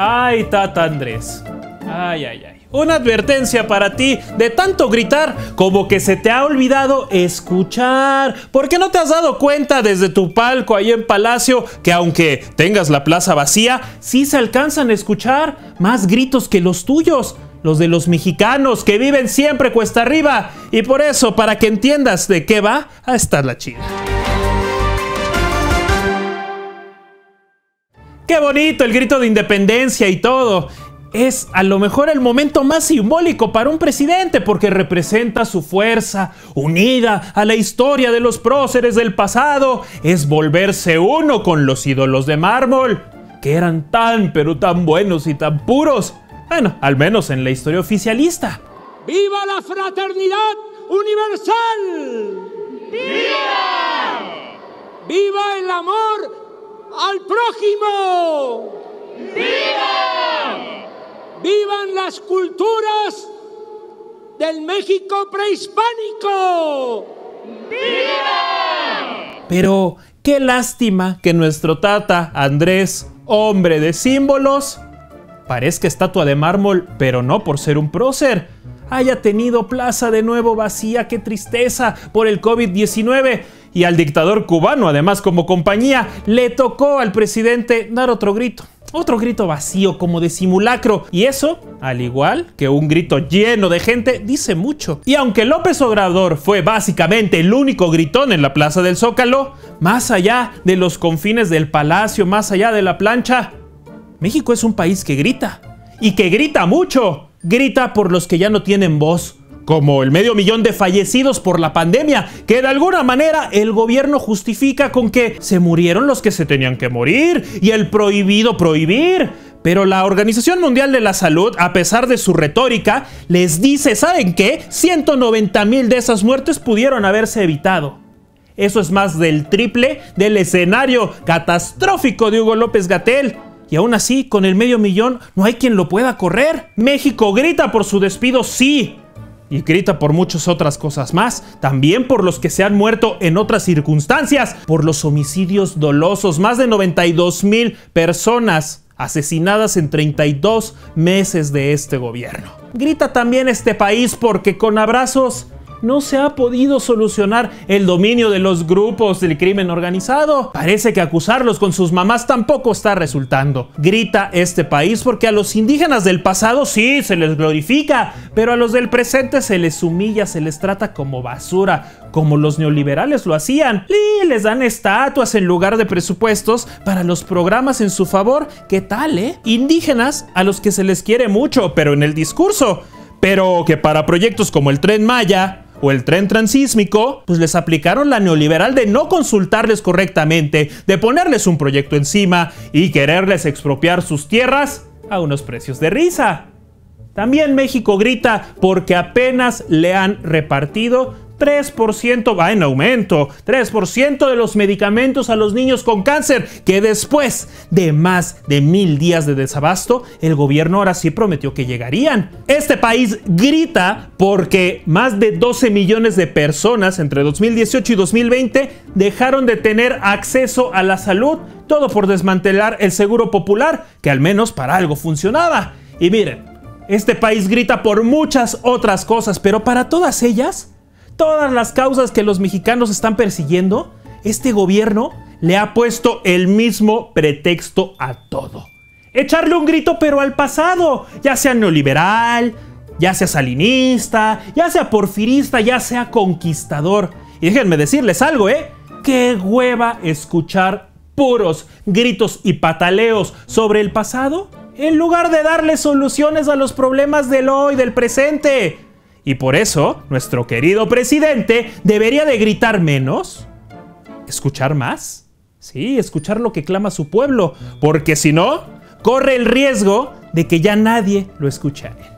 Ay, tata Andrés. Ay, ay, ay. Una advertencia para ti, de tanto gritar, como que se te ha olvidado escuchar. ¿Por qué no te has dado cuenta desde tu palco ahí en Palacio que aunque tengas la plaza vacía, sí se alcanzan a escuchar más gritos que los tuyos? Los de los mexicanos que viven siempre cuesta arriba. Y por eso, para que entiendas de qué va, ahí está la chida. ¡Qué bonito el grito de independencia y todo! Es a lo mejor el momento más simbólico para un presidente porque representa su fuerza unida a la historia de los próceres del pasado. Es volverse uno con los ídolos de mármol, que eran tan pero tan buenos y tan puros. Bueno, al menos en la historia oficialista. ¡Viva la fraternidad universal! ¡Viva! ¡Viva el amor al prójimo! ¡Viva! ¡Vivan las culturas del México prehispánico! ¡Viva! Pero qué lástima que nuestro tata Andrés, hombre de símbolos, parezca estatua de mármol, pero no por ser un prócer, haya tenido plaza de nuevo vacía. ¡Qué tristeza! Por el COVID-19. Y al dictador cubano, además como compañía, le tocó al presidente dar otro grito. Otro grito vacío, como de simulacro. Y eso, al igual que un grito lleno de gente, dice mucho. Y aunque López Obrador fue básicamente el único gritón en la Plaza del Zócalo, más allá de los confines del palacio, más allá de la plancha, México es un país que grita. Y que grita mucho. Grita por los que ya no tienen voz. Como el 500,000 de fallecidos por la pandemia, que de alguna manera el gobierno justifica con que se murieron los que se tenían que morir y el prohibido prohibir. Pero la Organización Mundial de la Salud, a pesar de su retórica, les dice, ¿saben qué? 190,000 de esas muertes pudieron haberse evitado. Eso es más del triple del escenario catastrófico de Hugo López-Gatell. Y aún así, con el 500,000 no hay quien lo pueda correr. México grita por su despido, sí. Y grita por muchas otras cosas más, también por los que se han muerto en otras circunstancias, por los homicidios dolosos, más de 92,000 personas asesinadas en 32 meses de este gobierno. Grita también este país porque con abrazos no se ha podido solucionar el dominio de los grupos del crimen organizado. Parece que acusarlos con sus mamás tampoco está resultando. Grita este país porque a los indígenas del pasado sí se les glorifica, pero a los del presente se les humilla, se les trata como basura, como los neoliberales lo hacían. Y les dan estatuas en lugar de presupuestos para los programas en su favor. ¿Qué tal, eh? Indígenas a los que se les quiere mucho, pero en el discurso. Pero que para proyectos como el Tren Maya o el tren transísmico, pues les aplicaron la neoliberal de no consultarles correctamente, de ponerles un proyecto encima y quererles expropiar sus tierras a unos precios de risa. También México grita porque apenas le han repartido 3%, va en aumento, 3% de los medicamentos a los niños con cáncer, que después de más de 1000 días de desabasto, el gobierno ahora sí prometió que llegarían. Este país grita porque más de 12 millones de personas entre 2018 y 2020 dejaron de tener acceso a la salud, todo por desmantelar el seguro popular, que al menos para algo funcionaba. Y miren, este país grita por muchas otras cosas, pero para todas ellas, todas las causas que los mexicanos están persiguiendo, este gobierno le ha puesto el mismo pretexto a todo. Echarle un grito pero al pasado, ya sea neoliberal, ya sea salinista, ya sea porfirista, ya sea conquistador. Y déjenme decirles algo, ¿eh? Qué hueva escuchar puros gritos y pataleos sobre el pasado en lugar de darle soluciones a los problemas del hoy, del presente. Y por eso, nuestro querido presidente debería de gritar menos, escuchar más, sí, escuchar lo que clama su pueblo, porque si no, corre el riesgo de que ya nadie lo escuche.